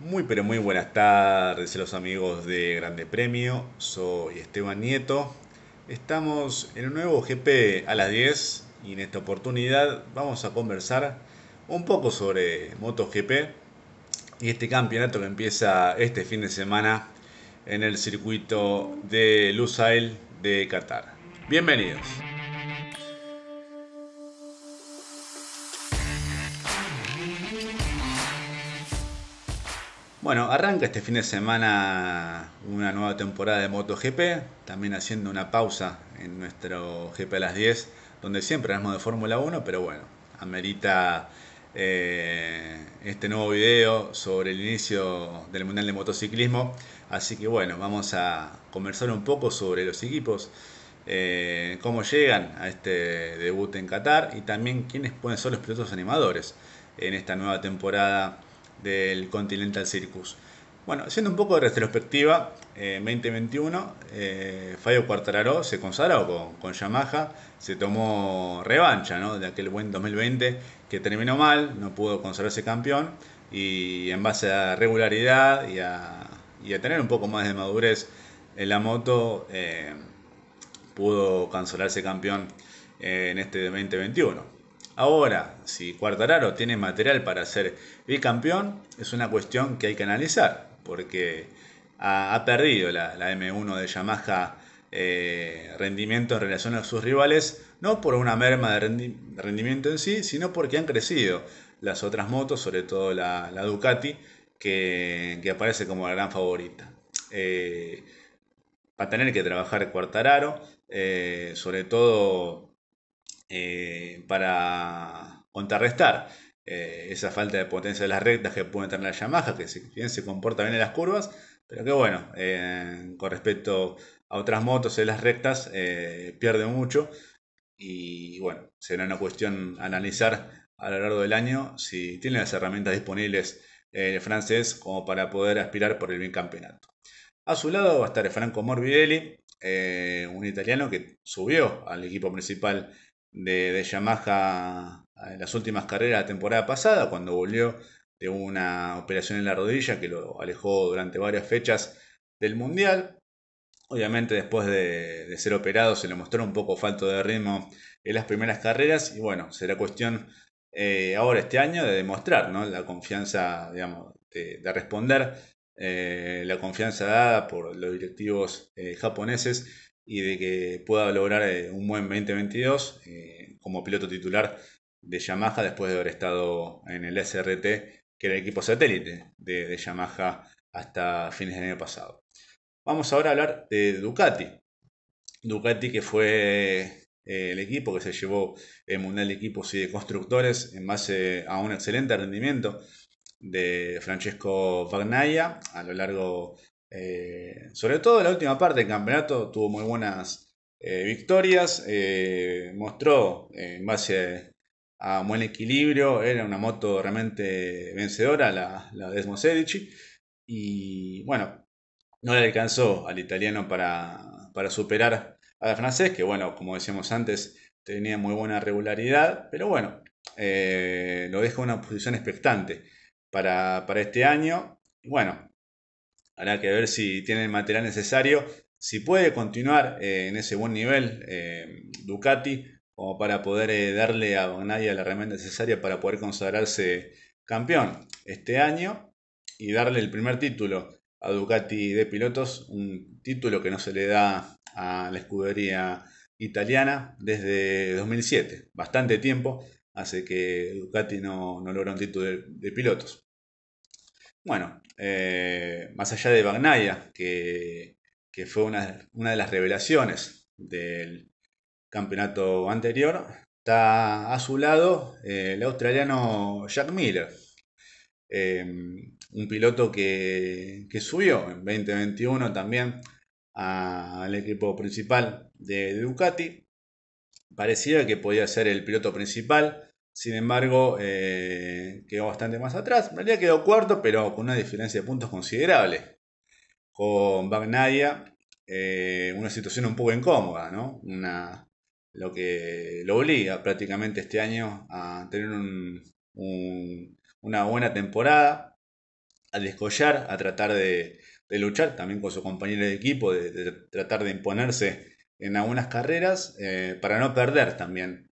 Muy pero muy buenas tardes a los amigos de Grande Premio, soy Esteban Nieto. Estamos en un nuevo GP a las 10 y en esta oportunidad vamos a conversar un poco sobre MotoGP y este campeonato que empieza este fin de semana en el circuito de Lusail de Qatar. Bienvenidos. Bueno, arranca este fin de semana una nueva temporada de MotoGP, también haciendo una pausa en nuestro GP a las 10, donde siempre hablamos de Fórmula 1, pero bueno, amerita este nuevo video sobre el inicio del Mundial de Motociclismo, así que bueno, vamos a conversar un poco sobre los equipos, cómo llegan a este debut en Qatar y también quiénes pueden ser los pilotos animadores en esta nueva temporada del Continental Circus. Bueno, haciendo un poco de retrospectiva, 2021, Fabio Quartararo se consagró con Yamaha, se tomó revancha, ¿no?, de aquel buen 2020 que terminó mal, no pudo consagrarse campeón, y en base a regularidad y a tener un poco más de madurez en la moto, pudo consagrarse campeón en este 2021. Ahora, si Quartararo tiene material para ser bicampeón, es una cuestión que hay que analizar, porque ha perdido la M1 de Yamaha rendimiento en relación a sus rivales, no por una merma de rendimiento en sí, sino porque han crecido las otras motos, sobre todo la Ducati, que aparece como la gran favorita. Va a tener que trabajar Quartararo, sobre todo para contrarrestar esa falta de potencia de las rectas que pueden tener la Yamaha, que si bien se comporta bien en las curvas, pero que bueno, con respecto a otras motos en las rectas pierde mucho, y bueno, será una cuestión a analizar a lo largo del año si tiene las herramientas disponibles el francés como para poder aspirar por el bicampeonato. A su lado va a estar Franco Morbidelli, un italiano que subió al equipo principal de Yamaha en las últimas carreras de la temporada pasada, cuando volvió de una operación en la rodilla que lo alejó durante varias fechas del mundial. Obviamente después de ser operado se le mostró un poco falto de ritmo en las primeras carreras, y bueno, será cuestión ahora este año de demostrar, ¿no?, la confianza, digamos, de responder la confianza dada por los directivos japoneses, y de que pueda lograr un buen 2022 como piloto titular de Yamaha después de haber estado en el SRT, que era el equipo satélite de Yamaha hasta fines del año pasado. Vamos ahora a hablar de Ducati. Ducati, que fue el equipo que se llevó el Mundial de Equipos y de Constructores en base a un excelente rendimiento de Francesco Bagnaia a lo largo sobre todo en la última parte del campeonato. Tuvo muy buenas victorias, mostró en base a un buen equilibrio, era una moto realmente vencedora, la Desmosedici, y bueno, no le alcanzó al italiano para superar al francés, que bueno, como decíamos antes, tenía muy buena regularidad, pero bueno, lo deja en una posición expectante para este año, y bueno, habrá que ver si tiene el material necesario, si puede continuar en ese buen nivel Ducati, como para poder darle a Bagnaia la herramienta necesaria para poder consagrarse campeón este año y darle el primer título a Ducati de pilotos, un título que no se le da a la escudería italiana desde 2007, bastante tiempo hace que Ducati no logra un título de pilotos. Bueno, más allá de Bagnaia, que fue una de las revelaciones del campeonato anterior, está a su lado el australiano Jack Miller, un piloto que subió en 2021 también al equipo principal de Ducati. Parecía que podía ser el piloto principal. Sin embargo, quedó bastante más atrás. En realidad quedó cuarto, pero con una diferencia de puntos considerable con Bagnaia, una situación un poco incómoda, ¿no? Lo que lo obliga prácticamente este año a tener una buena temporada. a descollar, a tratar de luchar también con su compañero de equipo, de tratar de imponerse en algunas carreras, para no perder también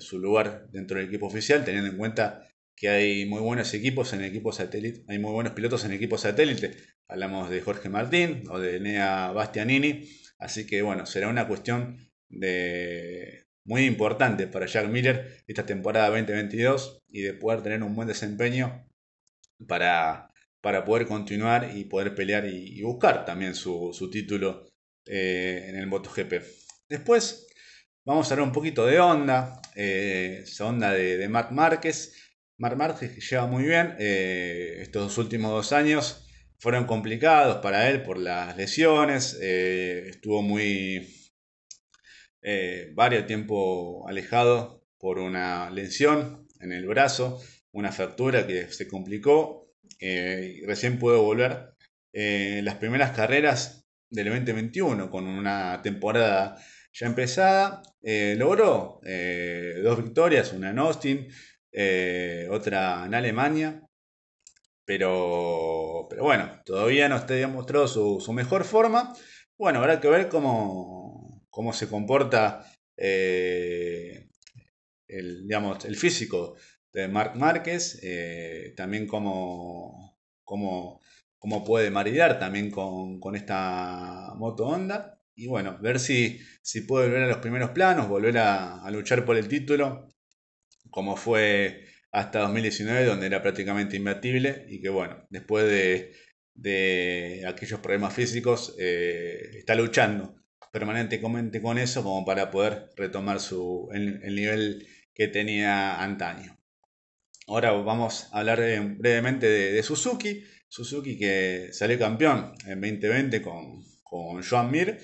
su lugar dentro del equipo oficial, teniendo en cuenta que hay muy buenos equipos en equipo satélite, hay muy buenos pilotos en equipo satélite. Hablamos de Jorge Martín o de Enea Bastianini, así que bueno, será una cuestión muy importante para Jack Miller esta temporada 2022 y de poder tener un buen desempeño para poder continuar y poder pelear y buscar también su título en el MotoGP. Después vamos a hablar un poquito de Honda, esa Honda de Marc Márquez. Marc Márquez, que lleva muy bien, estos últimos 2 años fueron complicados para él por las lesiones, estuvo muy varios tiempo alejado por una lesión en el brazo, una fractura que se complicó, y recién pudo volver las primeras carreras del 2021 con una temporada ya empezada. Logró 2 victorias, una en Austin, otra en Alemania, pero bueno, todavía no está demostrado su mejor forma. Bueno, habrá que ver cómo se comporta el físico de Marc Márquez, también cómo puede maridar también con esta moto Honda, y bueno, ver si puede volver a los primeros planos, volver a luchar por el título, como fue hasta 2019, donde era prácticamente imbatible, y que bueno, después de aquellos problemas físicos, está luchando permanentemente con eso, como para poder retomar el nivel que tenía antaño. Ahora vamos a hablar brevemente de Suzuki. Suzuki, que salió campeón en 2020 con Joan Mir,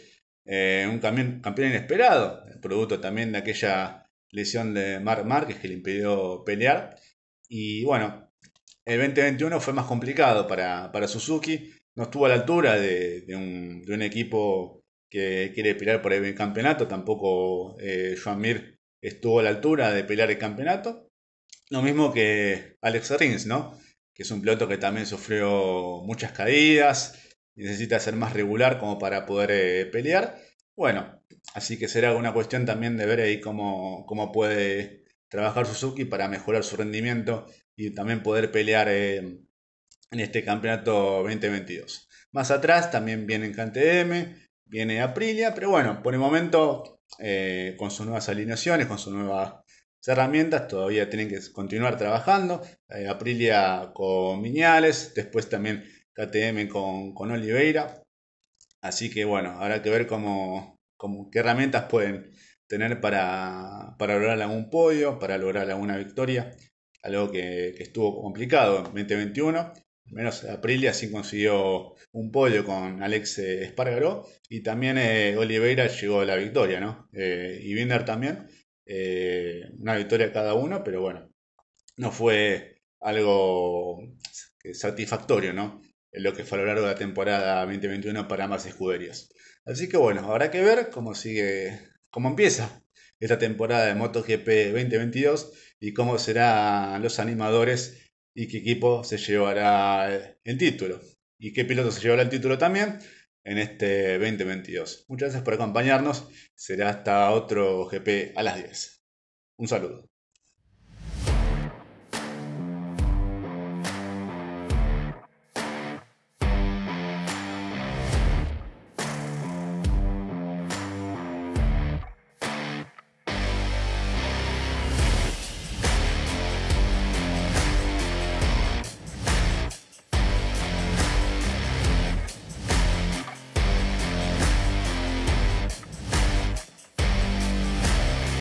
un campeón inesperado, producto también de aquella lesión de Marc Márquez que le impidió pelear. Y bueno, el 2021 fue más complicado para Suzuki. No estuvo a la altura de un equipo que quiere pelear por el campeonato. Tampoco Joan Mir estuvo a la altura de pelear el campeonato. Lo mismo que Alex Rins, ¿no? Que es un piloto que también sufrió muchas caídas. Necesita ser más regular como para poder pelear. Bueno, así que será una cuestión también de ver ahí cómo puede trabajar Suzuki para mejorar su rendimiento y también poder pelear en este campeonato 2022. Más atrás también vienen KTM, viene Aprilia, pero bueno, por el momento con sus nuevas alineaciones, con sus nuevas herramientas, todavía tienen que continuar trabajando. Aprilia con Miñales, después también KTM con Oliveira. Así que bueno, habrá que ver qué herramientas pueden tener para lograr algún podio, para lograr alguna victoria. Algo que estuvo complicado en 2021. Al menos Aprilia sí consiguió un podio con Alex Espárgaro. Y también Oliveira llegó a la victoria, ¿no? Y Binder también. Una victoria cada uno, pero bueno, no fue algo satisfactorio, ¿no? Lo que fue a lo largo de la temporada 2021 para ambas escuderías. Así que bueno, habrá que ver cómo empieza esta temporada de MotoGP 2022 y cómo serán los animadores y qué equipo se llevará el título. Y qué piloto se llevará el título también en este 2022. Muchas gracias por acompañarnos. Será hasta otro GP a las 10. Un saludo.